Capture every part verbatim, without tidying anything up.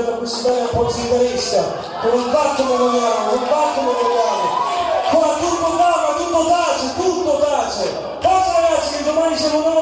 diventa presidente del polizigarista, con un patto monogamo, un patto monogamo, con la tutto calma, tutto tace, tutto tace, tace ragazzi che domani siamo noi!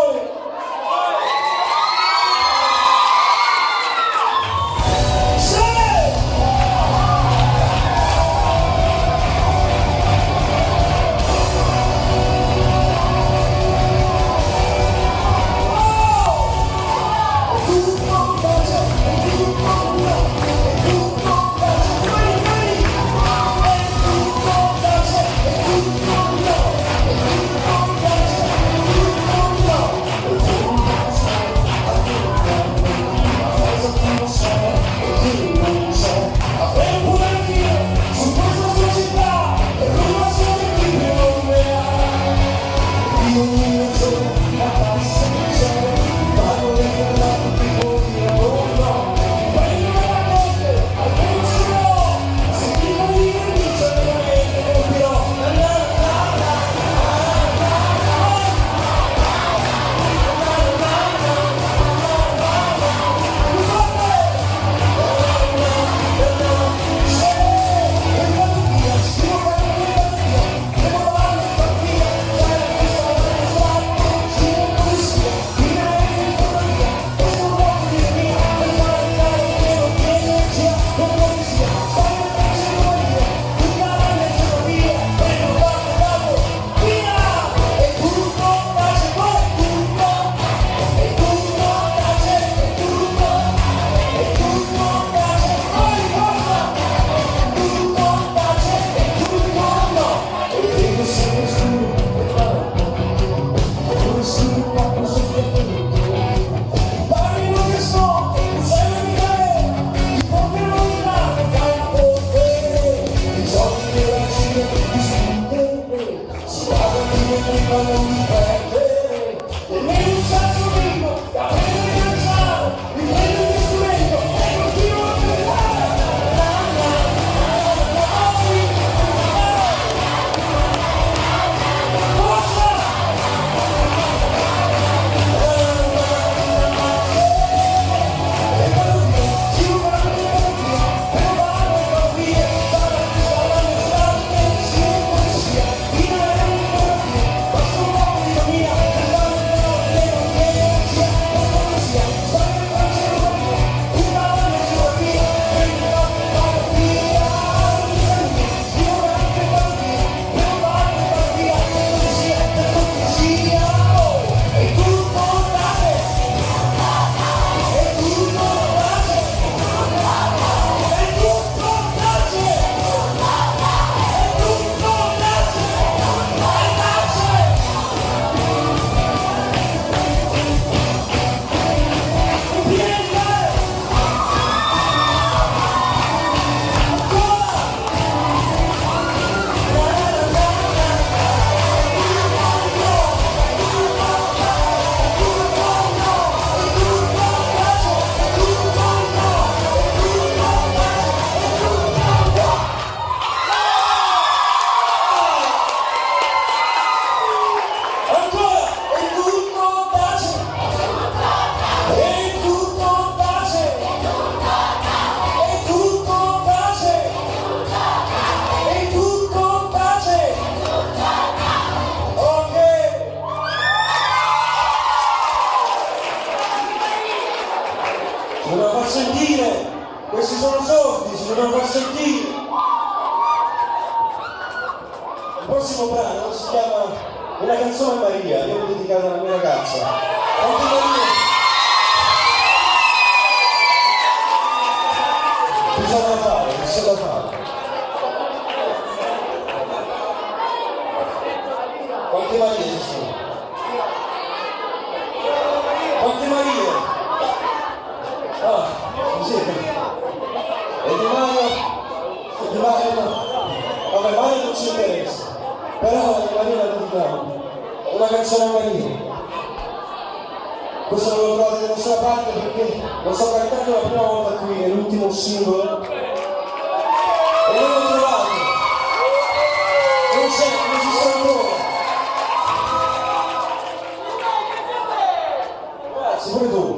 Grazie, pure tu.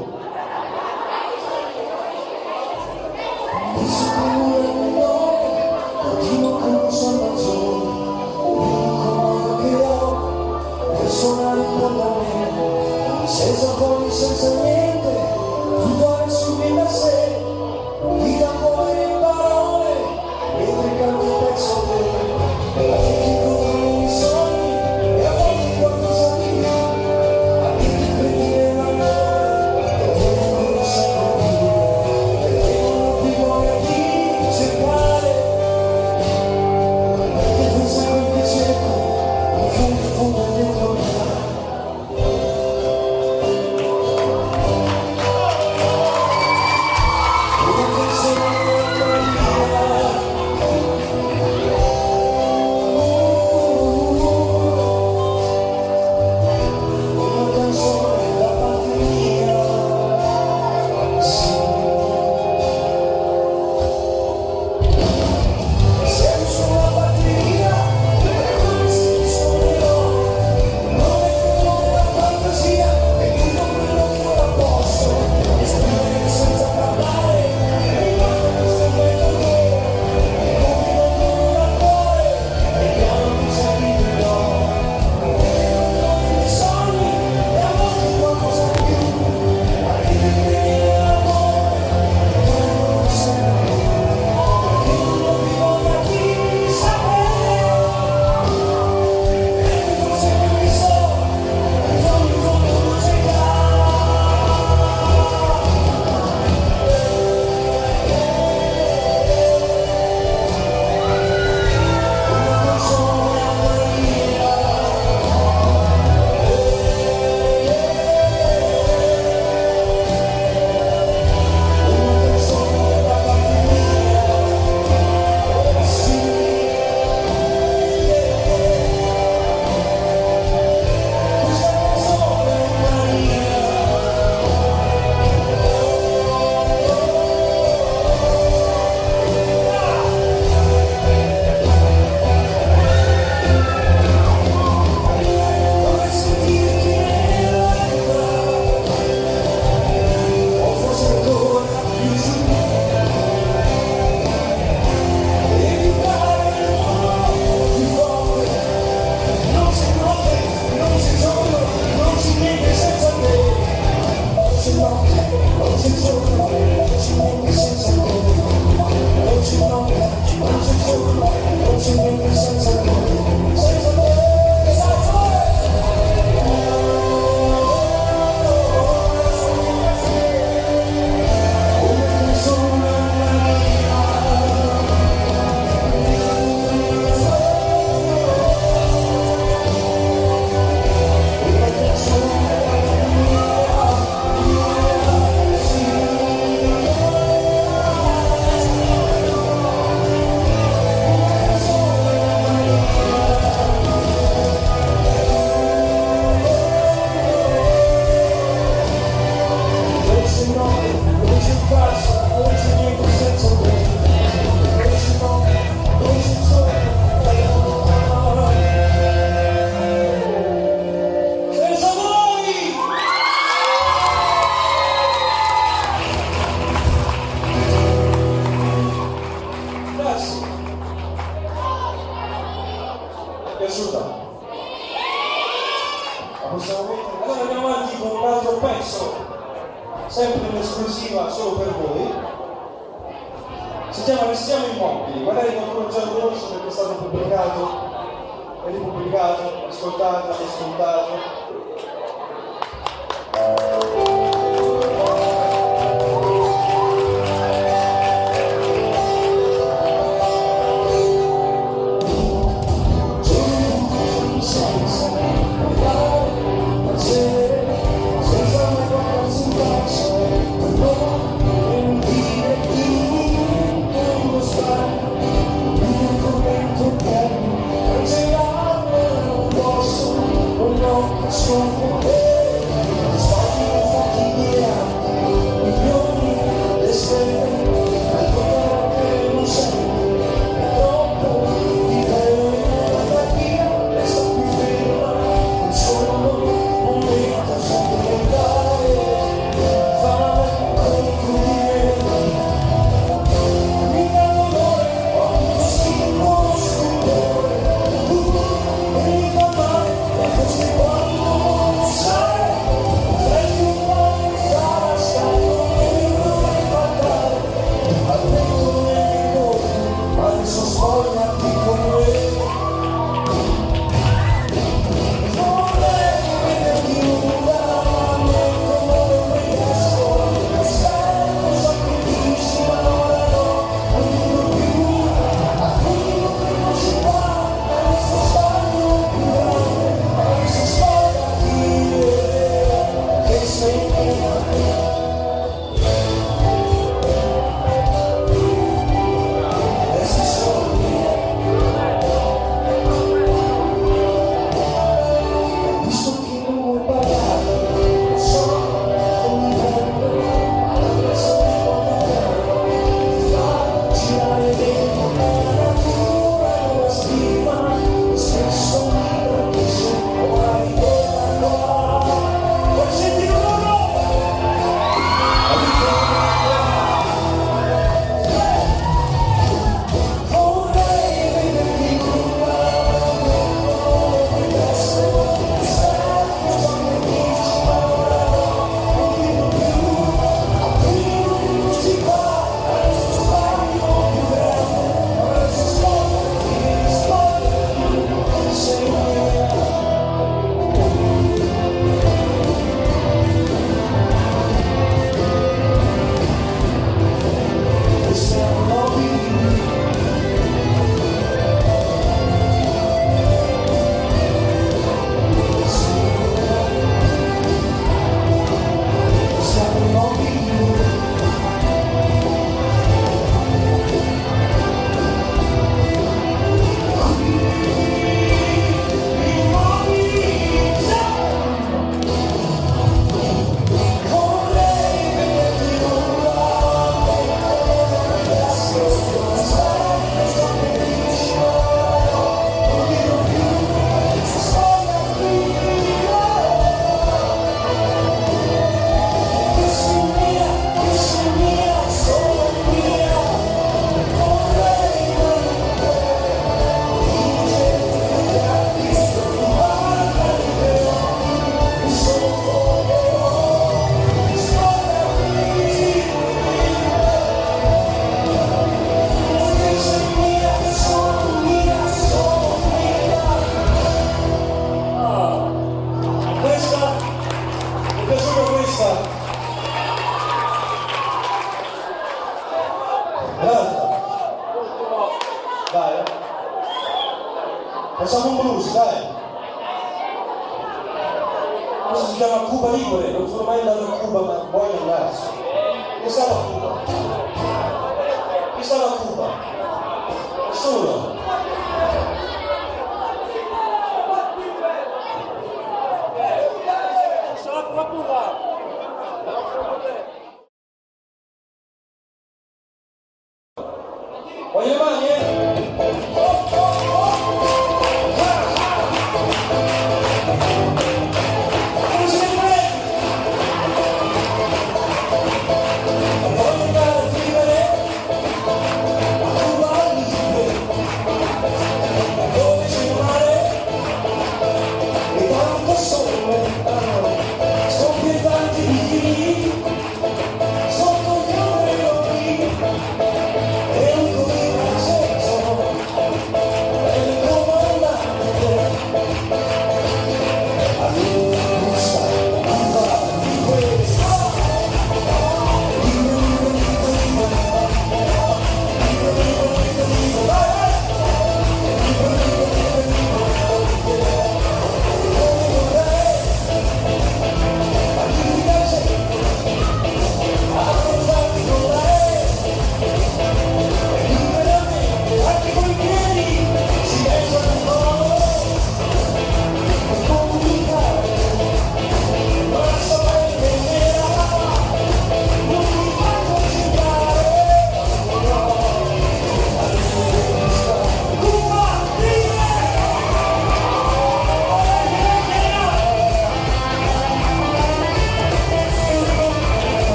piaciuta? La possiamo mettere? Allora andiamo avanti con un altro pezzo, sempre in esclusiva solo per voi. Si chiama Restiamo Immobili, magari qualcuno già lo conosce perché è stato pubblicato, è ripubblicato, ascoltato, ascoltato. Thank you.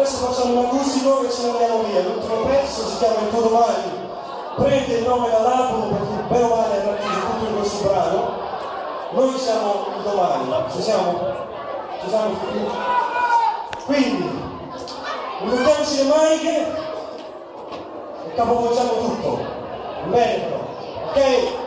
adesso facciamo una musica e ce ne andiamo via. L'ultimo pezzo si chiama Il tuo domani, prende il nome dall'album perché bene o male è tutto in questo brano. Noi siamo il domani, ci siamo? Ci siamo tutti? Quindi, un codice maniche e capovolgiamo tutto, merito, ok?